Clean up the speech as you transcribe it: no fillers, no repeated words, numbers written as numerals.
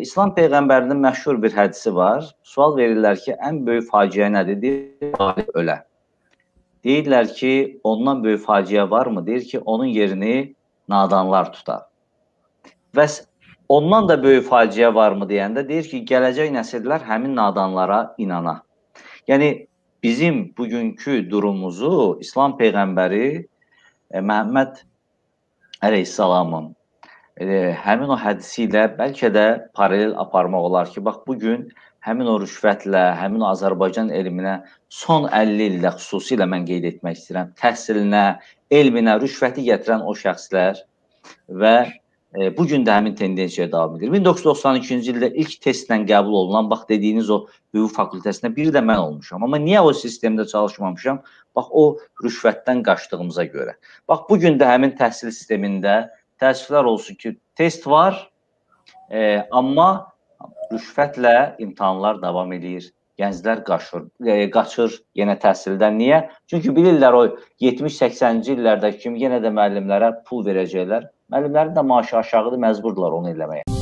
İslam Peyğəmbərinin məşhur bir hədisi var. Sual verirlər ki, ən böyük faciə nədir? Deyir, ölə. Deyirlər ki, ondan böyük faciə var mı? Deyir ki, onun yerini nadanlar tutar. Vəs ondan da böyük faciə var mı deyəndə deyir ki, gələcək nəsillər həmin nadanlara inana. Yəni, bizim bugünkü durumumuzu İslam Peyğəmbəri Məhəmməd Əleyhisselamın həmin o hədisi ilə bəlkə də paralel aparmaq olar ki, bax, bugün həmin o rüşvətlə, həmin o Azərbaycan elminə son 50 ildə xüsusilə mən qeyd etmək istəyirəm, təhsilinə, elminə rüşvəti gətirən o şəxslər və bugün də həmin tendensiyaya davam edir. 1992-ci ildə ilk testlə qəbul olunan, bax, dediyiniz o hüquq fakültəsinə biri də mən olmuşam. Amma niyə o sistemdə çalışmamışam? Bax, o rüşvətdən qaçdığımıza görə. Bax, bugün də həmin təhsil sistemində təəssüflər olsun ki, test var, amma rüşvətlə imtahanlar davam edir. Gənclər qaçır yenə təhsildən. Niyə? Çünki bilirlər o 70-80-ci illərdə kimi yenə də müəllimlərə pul verəcəklər. Müəllimlərin də maaşı aşağıdır, məcburdular onu eləməyə.